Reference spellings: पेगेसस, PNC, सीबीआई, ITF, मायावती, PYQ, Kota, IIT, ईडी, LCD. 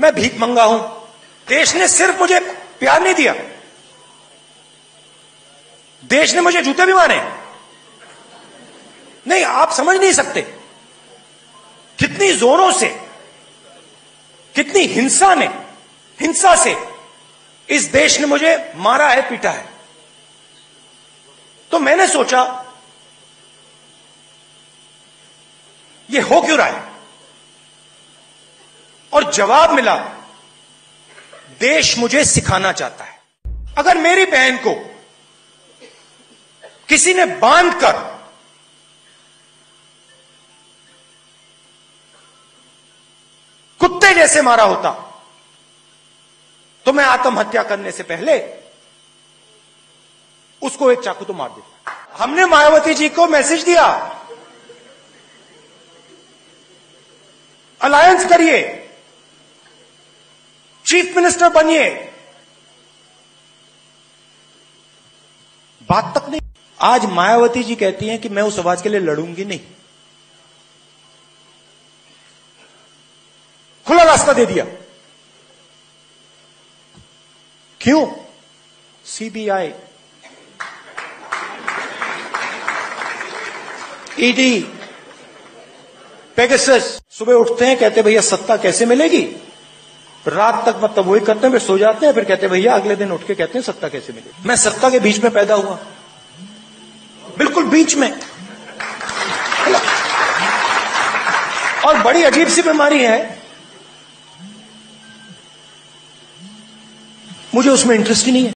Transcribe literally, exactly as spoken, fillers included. मैं भीख मंगा हूं, देश ने सिर्फ मुझे प्यार नहीं दिया, देश ने मुझे जूते भी मारे। नहीं, आप समझ नहीं सकते कितनी जोरों से, कितनी हिंसा में, हिंसा से इस देश ने मुझे मारा है, पीटा है। तो मैंने सोचा ये हो क्यों रहा है, और जवाब मिला देश मुझे सिखाना चाहता है। अगर मेरी बहन को किसी ने बांधकर कुत्ते जैसे मारा होता तो मैं आत्महत्या करने से पहले उसको एक चाकू तो मार देता। हमने मायावती जी को मैसेज दिया, अलायंस करिए, चीफ मिनिस्टर बनिए, बात तक नहीं। आज मायावती जी कहती हैं कि मैं उस आवाज के लिए लड़ूंगी नहीं, खुला रास्ता दे दिया। क्यों? सीबीआई, ईडी, पेगेसस। सुबह उठते हैं कहते भैया सत्ता कैसे मिलेगी, रात तक मतलब वही करते हैं, फिर सो जाते हैं, फिर कहते भैया अगले दिन उठ के कहते हैं सत्ता कैसे मिलेगी। मैं सत्ता के बीच में पैदा हुआ, बिल्कुल बीच में, और बड़ी अजीब सी बीमारी है, मुझे उसमें इंटरेस्ट ही नहीं है।